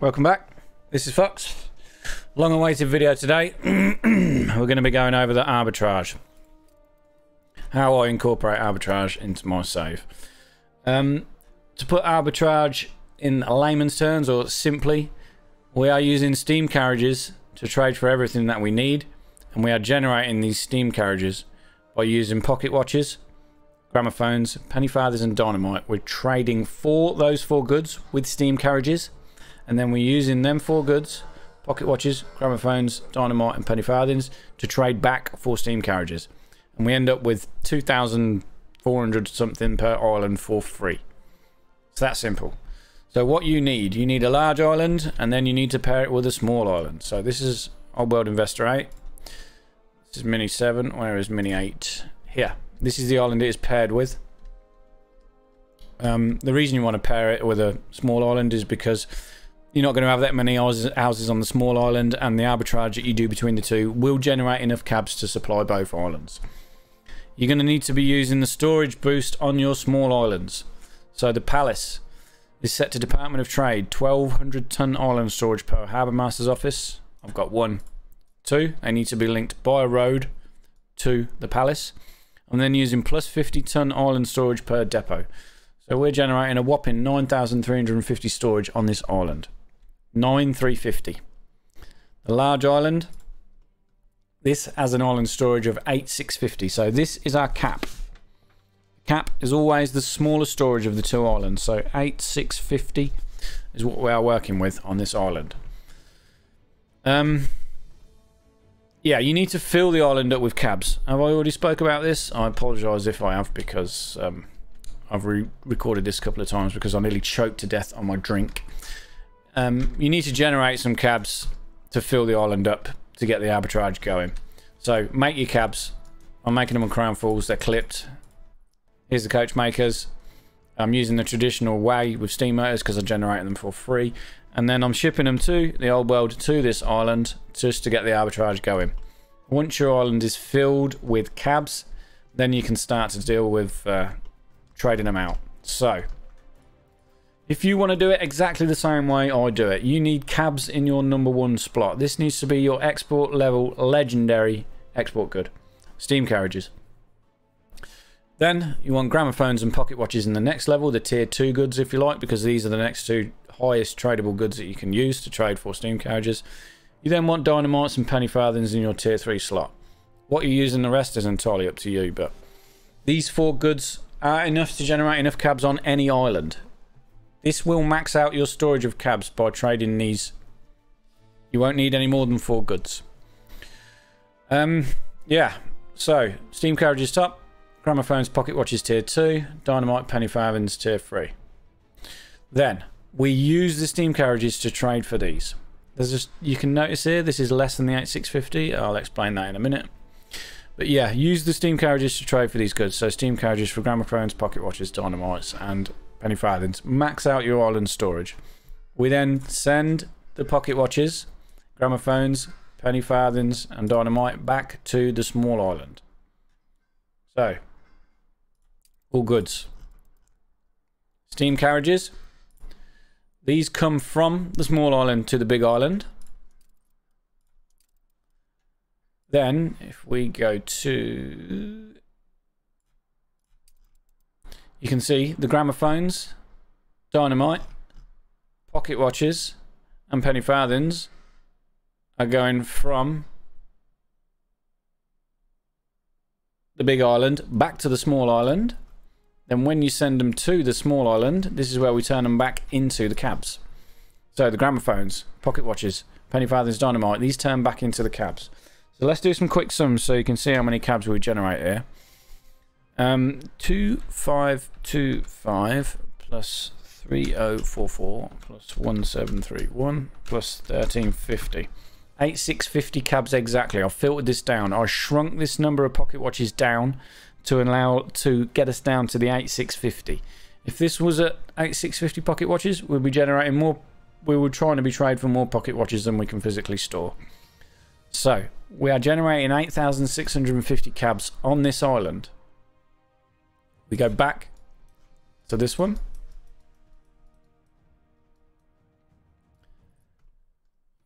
Welcome back. This is Fox. Long-awaited video today. We're going to be going over the arbitrage. How I incorporate arbitrage into my save. To put arbitrage in layman's terms, or simply, we are using steam carriages to trade for everything that we need, and we are generating these steam carriages by using pocket watches, gramophones, penny farthings and dynamite. We're trading for those four goods with steam carriages, and then we're using them four goods, pocket watches, gramophones, dynamite and penny farthings, to trade back for steam carriages, and we end up with 2,400 something per island for free. It's that simple. So what you need a large island, and then you need to pair it with a small island. So this is Old World Investor 8. This is Mini 7. Where is Mini 8? Here. This is the island it is paired with. The reason you want to pair it with a small island is because you're not going to have that many houses on the small island, and the arbitrage that you do between the two will generate enough cabs to supply both islands. You're going to need to be using the storage boost on your small islands. So the palace is set to Department of Trade, 1200 ton island storage per harbour master's office. I've got 1, 2. They need to be linked by a road to the palace. I'm then using plus 50 ton island storage per depot. So we're generating a whopping 9,350 storage on this island. 9,350. The large island, this has an island storage of 8,650. So this is our cap. Cap is always the smallest storage of the two islands, so 8,650 is what we are working with on this island. Yeah, you need to fill the island up with cabs. Have I already spoke about this? I apologise if I have, because I've re-recorded this a couple of times because I nearly choked to death on my drink. You need to generate some cabs to fill the island up to get the arbitrage going. So make your cabs. I'm making them on Crown Falls. They're clipped. Here's the coach makers. I'm using the traditional way with steam motors because I generate them for free. And then I'm shipping them to the Old World, to this island, just to get the arbitrage going. Once your island is filled with cabs, then you can start to deal with trading them out. So, if you want to do it exactly the same way I do it, you need cabs in your number one slot. This needs to be your export level legendary export good, steam carriages. Then you want gramophones and pocket watches in the next level, the tier 2 goods if you like, because these are the next two highest tradable goods that you can use to trade for steam carriages. You then want dynamites and penny farthings in your tier 3 slot. What you use in the rest is entirely up to you, but these four goods are enough to generate enough cabs on any island. This will max out your storage of cabs by trading these. You won't need any more than four goods. Yeah, so steam carriages top, gramophones, pocket watches tier 2, dynamite, penny farthings tier 3. Then we use the steam carriages to trade for these. There's just, you can notice here, this is less than the 8,650. I'll explain that in a minute. But yeah, use the steam carriages to trade for these goods. So steam carriages for gramophones, pocket watches, dynamites and penny farthings. Max out your island storage. We then send the pocket watches, gramophones, penny farthings and dynamite back to the small island. So, all goods. Steam carriages. These come from the small island to the big island. Then, if we go to... You can see the gramophones, dynamite, pocket watches, and penny farthings are going from the big island back to the small island. Then when you send them to the small island, this is where we turn them back into the cabs. So the gramophones, pocket watches, penny farthings, dynamite, these turn back into the cabs. So let's do some quick sums so you can see how many cabs we generate here. 2525 plus 3044 plus 1731 plus 1350. 8,650 cabs exactly. I've filtered this down. I shrunk this number of pocket watches down to allow to get us down to the 8,650. If this was at 8,650 pocket watches, we'd be generating more. We were trying to be trade for more pocket watches than we can physically store. So we are generating 8,650 cabs on this island. We go back to this one.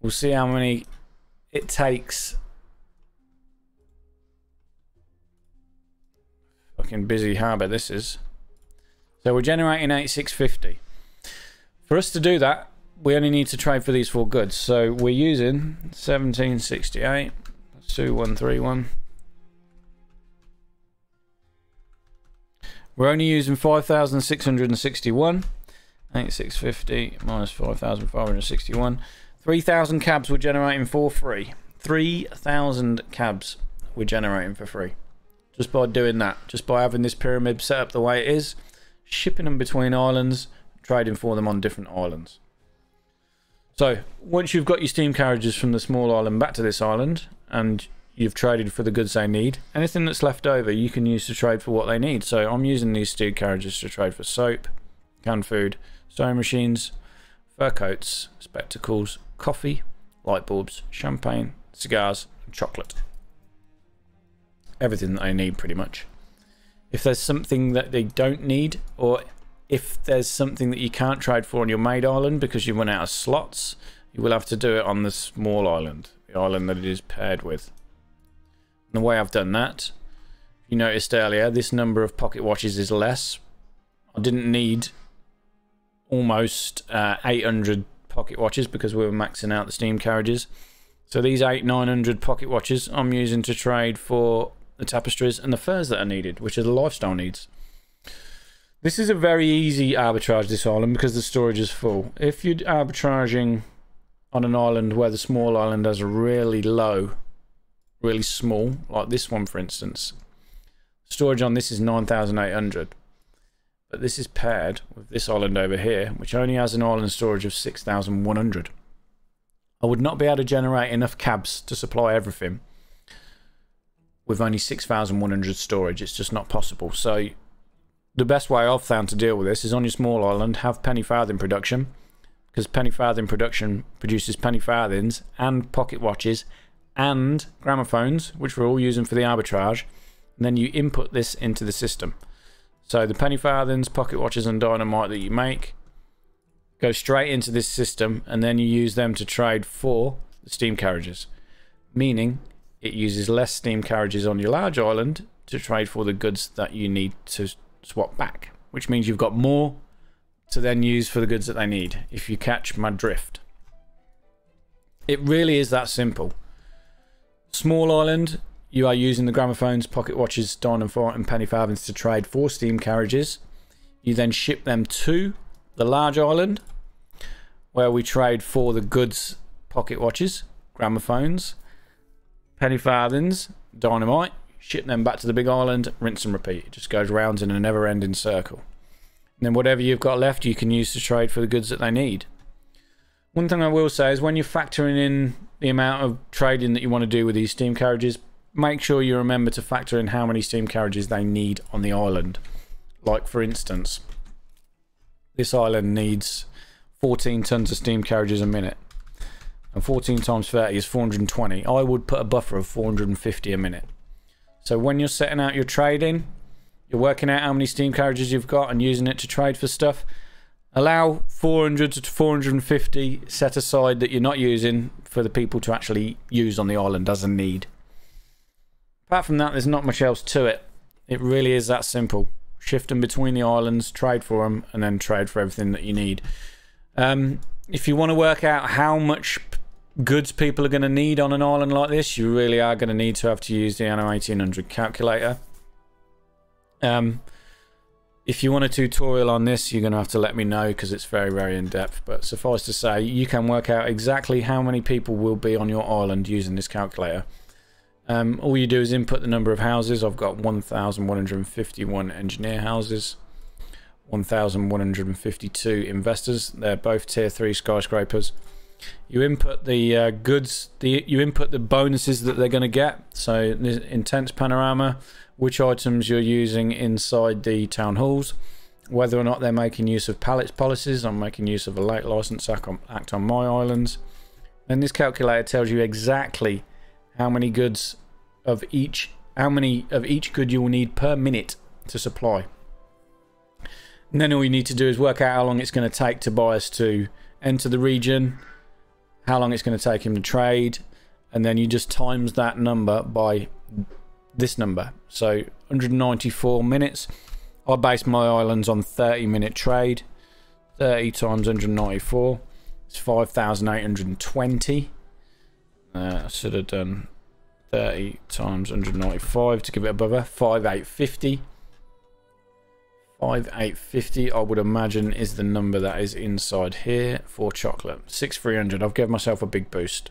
We'll see how many it takes. Fucking busy harbour this is. So we're generating 8650. For us to do that, we only need to trade for these four goods. So we're using 1768. That's 2131. We're only using 5,661. 8650 minus 5,561. 3,000 cabs we're generating for free. 3,000 cabs we're generating for free. Just by doing that. Just by having this pyramid set up the way it is. Shipping them between islands. Trading for them on different islands. So, once you've got your steam carriages from the small island back to this island, and you've traded for the goods they need, anything that's left over you can use to trade for what they need. So I'm using these steam carriages to trade for soap, canned food, sewing machines, fur coats, spectacles, coffee, light bulbs, champagne, cigars, and chocolate. Everything that they need, pretty much. If there's something that they don't need, or if there's something that you can't trade for on your maid island because you run out of slots, you will have to do it on the small island, the island that it is paired with. And the way I've done that, you noticed earlier, this number of pocket watches is less. I didn't need almost 800 pocket watches because we were maxing out the steam carriages. So these 800-900 pocket watches I'm using to trade for the tapestries and the furs that are needed, which are the lifestyle needs. This is a very easy arbitrage, this island, because the storage is full. If you're arbitraging on an island where the small island has a really low, really small, like this one for instance, storage on this is 9,800. But this is paired with this island over here, which only has an island storage of 6,100. I would not be able to generate enough cabs to supply everything with only 6,100 storage. It's just not possible. So the best way I've found to deal with this is on your small island, have penny farthing production, because penny farthing production produces penny farthings and pocket watches and gramophones, which we're all using for the arbitrage, and then you input this into the system. So the penny farthings, pocket watches and dynamite that you make go straight into this system, and then you use them to trade for the steam carriages, meaning it uses less steam carriages on your large island to trade for the goods that you need to swap back, which means you've got more to then use for the goods that they need, if you catch my drift. It really is that simple. Small island, you are using the gramophones, pocket watches, dynamite and penny farthings to trade for steam carriages. You then ship them to the large island, where we trade for the goods, pocket watches, gramophones, penny farthings, dynamite. Ship them back to the big island, rinse and repeat. It just goes round in a never-ending circle. And then whatever you've got left, you can use to trade for the goods that they need. One thing I will say is when you're factoring in the amount of trading that you want to do with these steam carriages, make sure you remember to factor in how many steam carriages they need on the island. Like, for instance, this island needs 14 tons of steam carriages a minute. And 14 times 30 is 420. I would put a buffer of 450 a minute. So when you're setting out your trading, you're working out how many steam carriages you've got and using it to trade for stuff. Allow 400 to 450 set aside that you're not using for the people to actually use on the island as a need. Apart from that, there's not much else to it. It really is that simple. Shift them between the islands, trade for them, and then trade for everything that you need. If you want to work out how much goods people are going to need on an island like this, you really are going to have to use the Anno 1800 calculator. If you want a tutorial on this, you're going to have to let me know, because it's very, very in-depth. But suffice to say, you can work out exactly how many people will be on your island using this calculator. All you do is input the number of houses. I've got 1,151 engineer houses, 1,152 investors. They're both tier 3 skyscrapers. You input the goods, you input the bonuses that they're going to get, so the intense panorama, which items you're using inside the town halls, whether or not they're making use of pallets policies. I'm making use of a late license act on my islands. And this calculator tells you exactly how many goods of each, how many of each good you will need per minute to supply. And then all you need to do is work out how long it's going to take Tobias to enter the region, how long it's going to take him to trade, and then you just times that number by this number. So 194 minutes. I base my islands on 30-minute trade. 30 times 194. It's 5,820. I should have done 30 times 195 to give it a buffer. 5,850. 5,850, I would imagine, is the number that is inside here for chocolate. 6,300. I've given myself a big boost.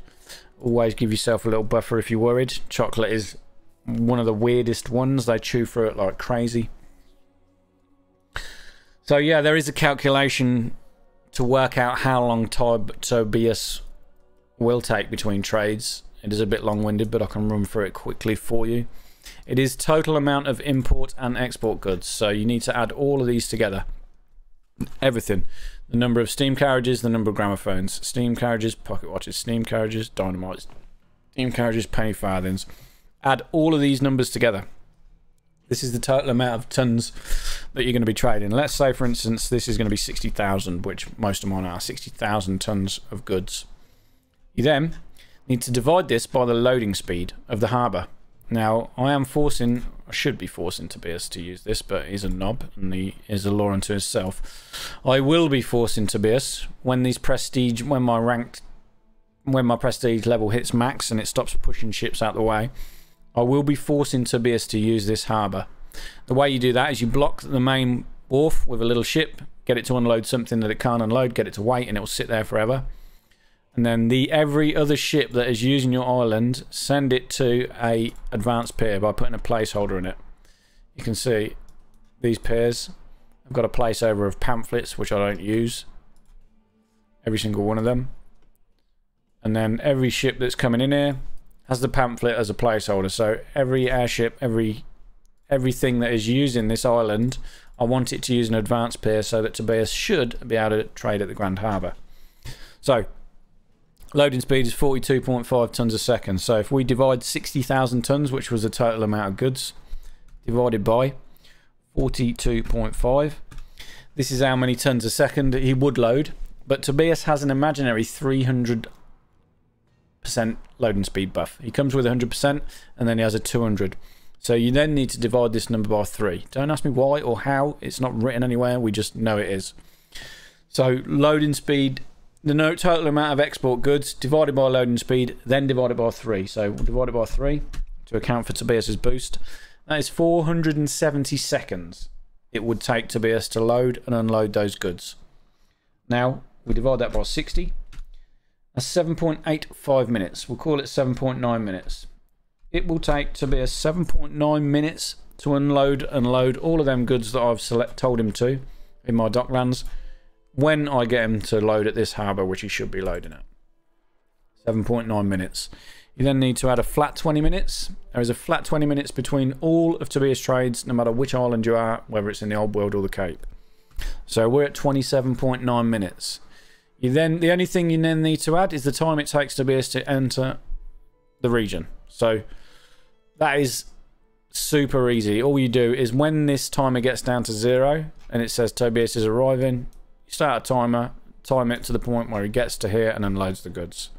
Always give yourself a little buffer if you're worried. Chocolate is one of the weirdest ones. They chew through it like crazy. So yeah, there is a calculation to work out how long Tobias will take between trades. It is a bit long-winded, but I can run through it quickly for you. It is total amount of import and export goods, so you need to add all of these together. Everything. The number of steam carriages, the number of gramophones, steam carriages, pocket watches, steam carriages, dynamites, steam carriages, penny farthings. Add all of these numbers together. This is the total amount of tons that you're going to be trading. Let's say, for instance, this is going to be 60,000, which most of mine are, 60,000 tons of goods. You then need to divide this by the loading speed of the harbour. Now, I should be forcing Tobias to use this, but he's a knob and he is a law unto himself. I will be forcing Tobias when these prestige, when my prestige level hits max and it stops pushing ships out the way. I will be forcing Tobias to use this harbour. The way you do that is you block the main wharf with a little ship, get it to unload something that it can't unload, get it to wait, and it will sit there forever. And then every other ship that is using your island, send it to a advanced pier by putting a placeholder in it. You can see these piers. I've got a placeholder of pamphlets, which I don't use. Every single one of them. And then every ship that's coming in here has the pamphlet as a placeholder. So every airship, everything that is using this island, I want it to use an advanced pier so that Tobias should be able to trade at the Grand Harbour. So loading speed is 42.5 tons a second. So if we divide 60,000 tons, which was the total amount of goods, divided by 42.5, this is how many tons a second he would load. But Tobias has an imaginary 300% loading speed buff. He comes with 100% and then he has a 200. So you then need to divide this number by 3. Don't ask me why or how. It's not written anywhere. We just know it is. So loading speed, the total amount of export goods divided by loading speed, then divided by 3. So we'll divide it by 3 to account for Tobias's boost. That is 470 seconds it would take Tobias to load and unload those goods. Now we divide that by 60. That's 7.85 minutes. We'll call it 7.9 minutes. It will take Tobias 7.9 minutes to unload all of them goods that I've told him to in my docklands when I get him to load at this harbour, which he should be loading at. 7.9 minutes. You then need to add a flat 20 minutes. There is a flat 20 minutes between all of Tobias' trades, no matter which island you are, whether it's in the Old World or the Cape. So we're at 27.9 minutes. The only thing you then need to add is the time it takes Tobias to enter the region. So that is super easy. All you do is when this timer gets down to 0 and it says Tobias is arriving, you start a timer, time it to the point where he gets to here and unloads the goods.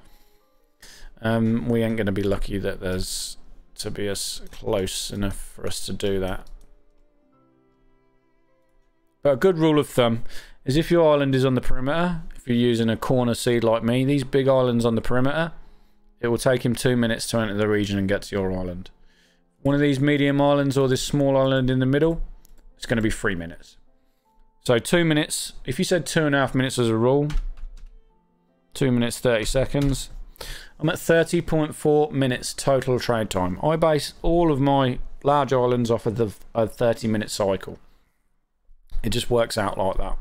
We ain't going to be lucky that there's Tobias close enough for us to do that. But a good rule of thumb is if your island is on the perimeter, if you're using a corner seed like me, these big islands on the perimeter, it will take him 2 minutes to enter the region and get to your island. One of these medium islands or this small island in the middle, it's going to be 3 minutes. So 2 minutes, if you said 2.5 minutes as a rule, 2 minutes, 30 seconds. I'm at 30.4 minutes total trade time. I base all of my large islands off of a 30-minute cycle. It just works out like that.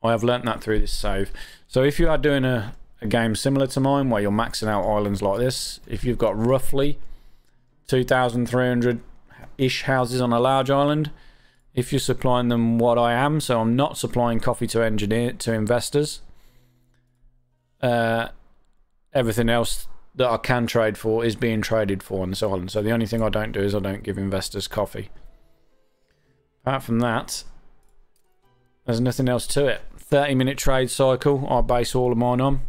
I have learnt that through this save. So if you are doing a game similar to mine where you're maxing out islands like this, if you've got roughly 2,300-ish houses on a large island, if you're supplying them what I am, so I'm not supplying coffee to investors, everything else that I can trade for is being traded for on this island. So the only thing I don't do is I don't give investors coffee. Apart from that, there's nothing else to it. 30-minute trade cycle I base all of mine on.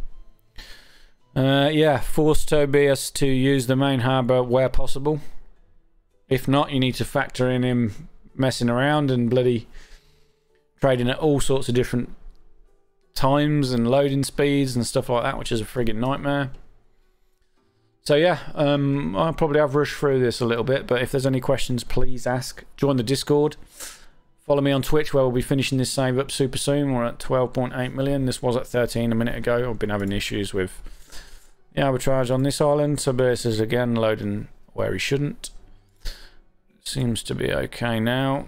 Yeah, force Tobias to use the main harbour where possible. If not, you need to factor in him messing around and bloody trading at all sorts of different times and loading speeds and stuff like that, which is a friggin' nightmare. So yeah, I'll probably have rushed through this a little bit, but if there's any questions, please ask. Join the Discord. Follow me on Twitch, where we'll be finishing this save up super soon. We're at 12.8 million. This was at 13 a minute ago. I've been having issues with the arbitrage on this island. Tobias is again loading where he shouldn't. Seems to be okay now.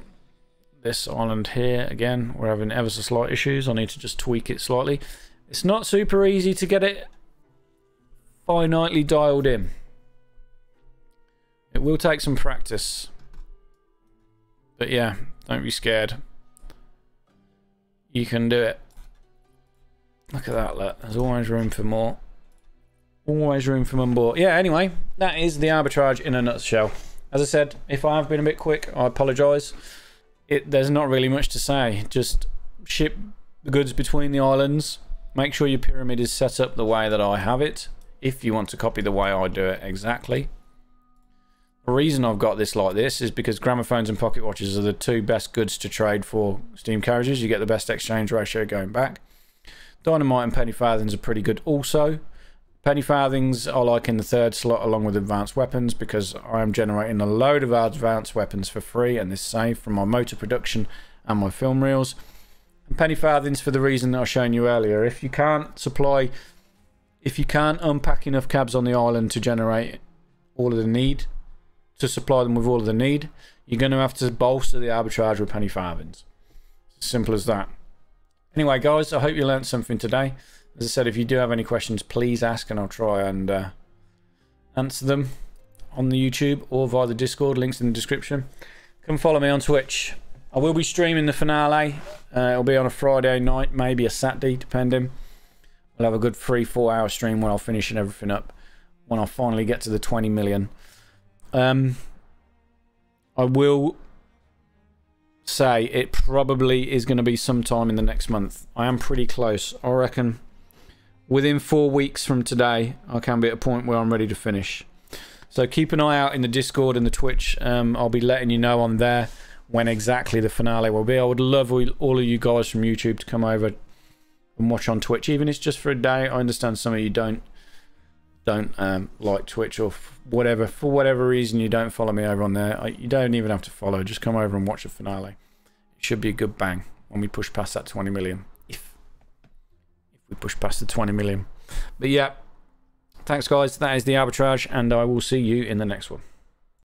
This island here, again, we're having ever so slight issues. I need to just tweak it slightly. It's not super easy to get it finitely dialed in. It will take some practice. But yeah, don't be scared. You can do it. Look at that, look. There's always room for more. Always room for more. Yeah, anyway, that is the arbitrage in a nutshell. As I said, if I have been a bit quick, I apologise. There's not really much to say. Just ship the goods between the islands. Make sure your pyramid is set up the way that I have it, if you want to copy the way I do it exactly. The reason I've got this like this is because gramophones and pocket watches are the two best goods to trade for steam carriages. You get the best exchange ratio going back. Dynamite and penny farthings are pretty good also. Penny farthings I like in the third slot along with advanced weapons, because I'm generating a load of advanced weapons for free and this save from my motor production and my film reels. And penny farthings for the reason that I've shown you earlier. If you can't unpack enough cabs on the island to generate all of the need, to supply them with all of the need, you're going to have to bolster the arbitrage with penny farthings. It's as simple as that. Anyway guys, I hope you learned something today. As I said, if you do have any questions, please ask and I'll try and answer them on the YouTube or via the Discord. Links in the description. Come follow me on Twitch. I will be streaming the finale. It'll be on a Friday night, maybe a Saturday, depending. We'll have a good 3-4 hour stream when I'm finishing everything up, when I finally get to the 20 million. I will say it probably is going to be sometime in the next month. I am pretty close. I reckon within 4 weeks from today, I can be at a point where I'm ready to finish. So keep an eye out in the Discord and the Twitch. I'll be letting you know on there when exactly the finale will be. I would love all of you guys from YouTube to come over and watch on Twitch, even if it's just for a day. I understand some of you don't like Twitch or whatever, for whatever reason you don't follow me over on there. You don't even have to follow. Just come over and watch the finale. It should be a good bang when we push past that 20 million. If we push past the 20 million. But yeah, thanks guys. That is the arbitrage and I will see you in the next one.